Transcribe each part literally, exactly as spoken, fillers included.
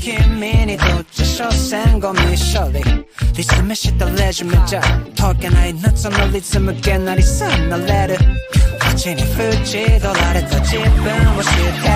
君にとっちゃ所詮ゴミ処理リズムしたレジュメじゃ解けない夏のリズムげなりさなれる口に縁取られた自分を知って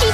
Keep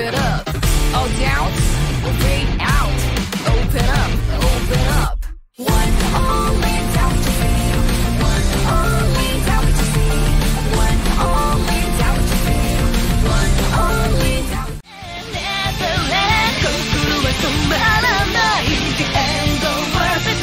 it up. all doubts fade out. Open up, open up. One only doubt to see. One only doubt to see. One only doubt to see. One only doubt to see. Neverland comes through with the night. The end of worth is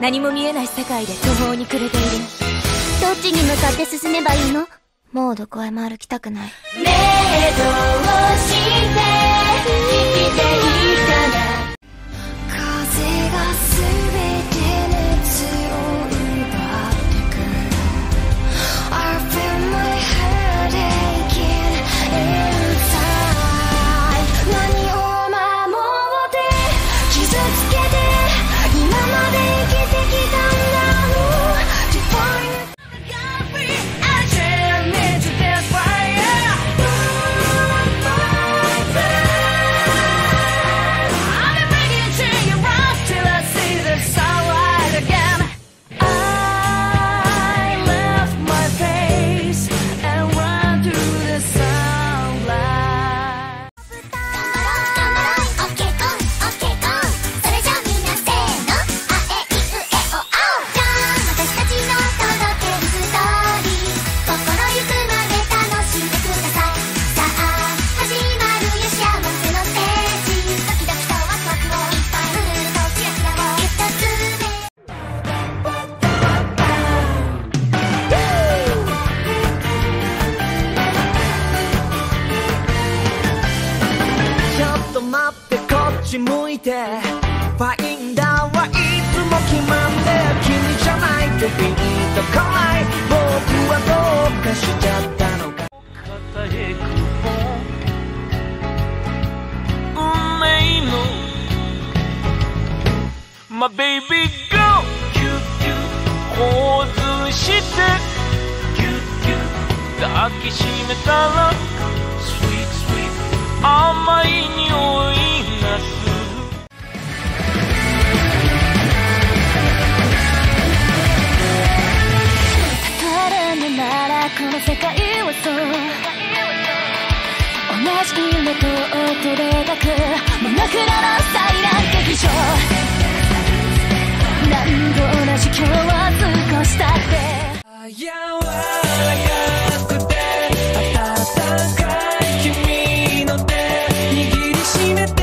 何も見えない世界で途方に暮れている。どっちに向かって進めばいいの？もうどこへも歩きたくない。目を通して生きていたら風が全て熱を奪ってくる。I feel my heart aching inside。 My baby girl, cute cute, 構図して cute cute 抱きしめたら sweet sweet 甘い匂いがする。 この世界はそう同じ夢と音で描くモノクロの災難劇場何度同じ今日を過ごしたって柔らかくて温かい君の手握りしめて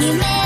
「君と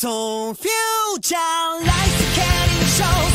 So future life getting shows.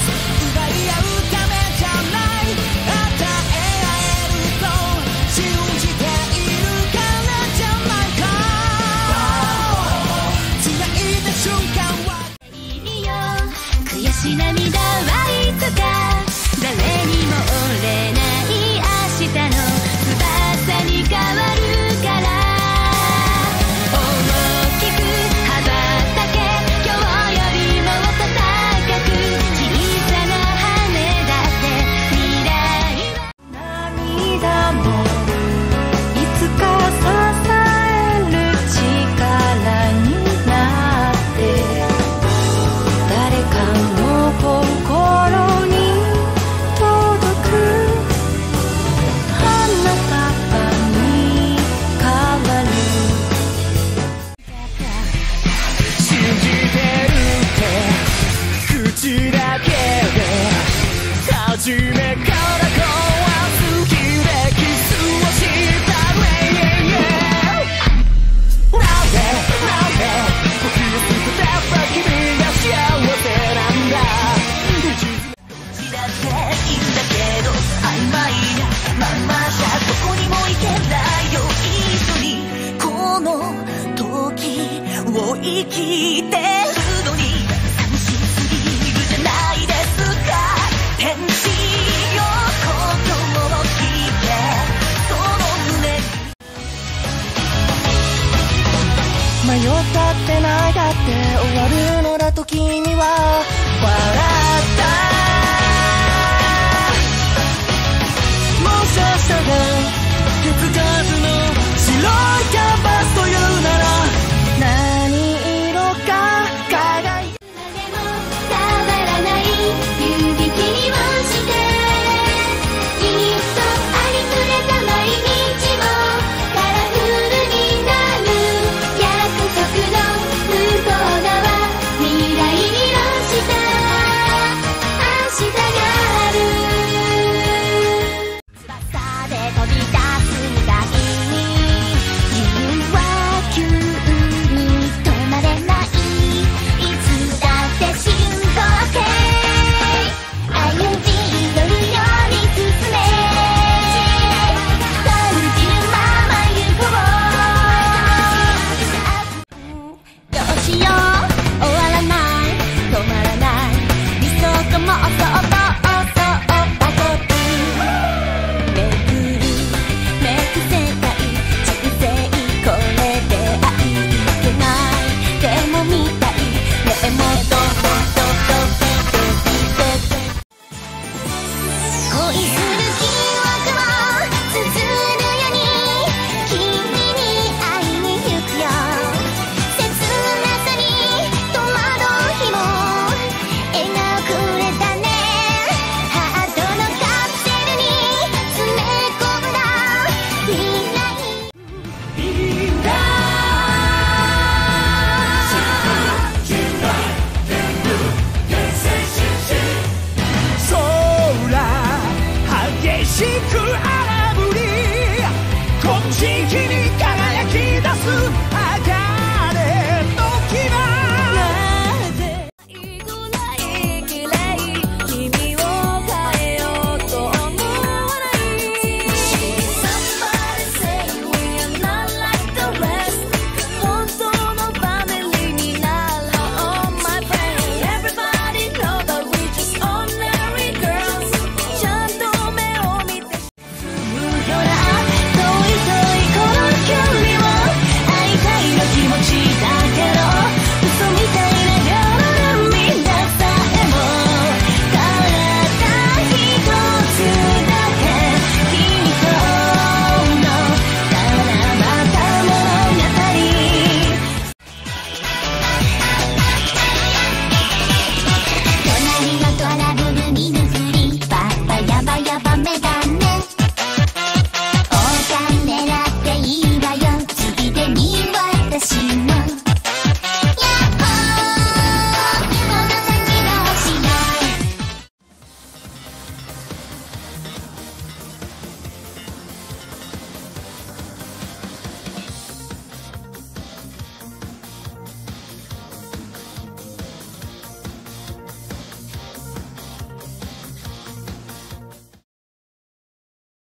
I'll be